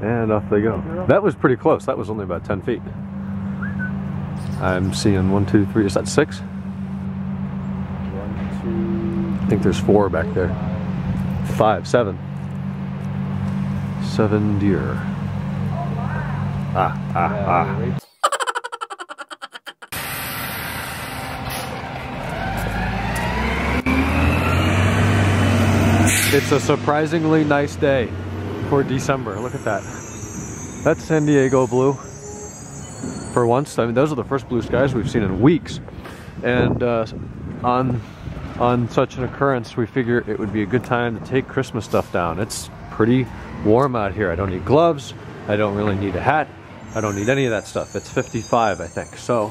And off they go. That was pretty close. That was only about 10 feet. I'm seeing 1, 2, 3. Is that 6? 1, 2. I think there's 4 back there. 5, 7. 7 deer. Ah, ah, ah. It's a surprisingly nice day for December. Look at that. That's San Diego blue for once. I mean, those are the first blue skies we've seen in weeks. And on such an occurrence, we figure it would be a good time to take Christmas stuff down. It's pretty warm out here. I don't need gloves. I don't really need a hat. I don't need any of that stuff. It's 55, I think. So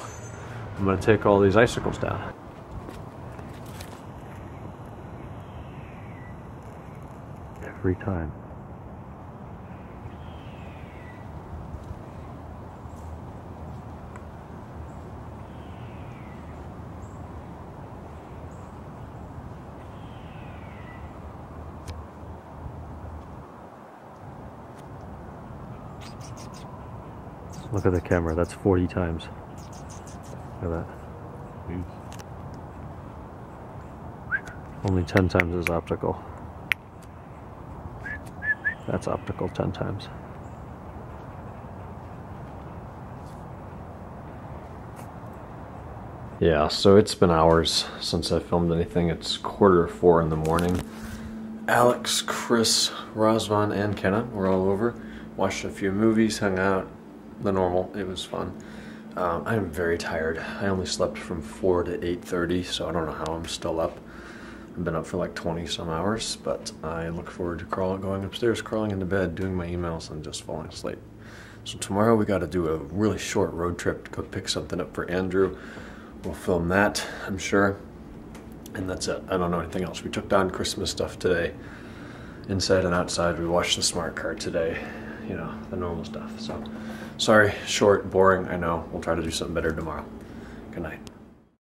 I'm gonna take all these icicles down. Every time. Look at the camera, that's 40 times. Look at that. Only 10 times is optical. That's optical 10 times. Yeah, so it's been hours since I filmed anything. It's 4:45 in the morning. Alex, Chris, Razvan, and Kenna were all over. Watched a few movies, hung out, the normal. It was fun. I'm very tired. I only slept from 4 to 8:30, so I don't know how I'm still up. I've been up for like 20-some hours, but I look forward to going upstairs, crawling into bed, doing my emails, and just falling asleep. So tomorrow we got to do a really short road trip to go pick something up for Andrew. We'll film that, I'm sure. And that's it. I don't know anything else. We took down Christmas stuff today, inside and outside. We watched the smart car today. You know, the normal stuff. So sorry, short, boring, I know. We'll try to do something better tomorrow. Good night.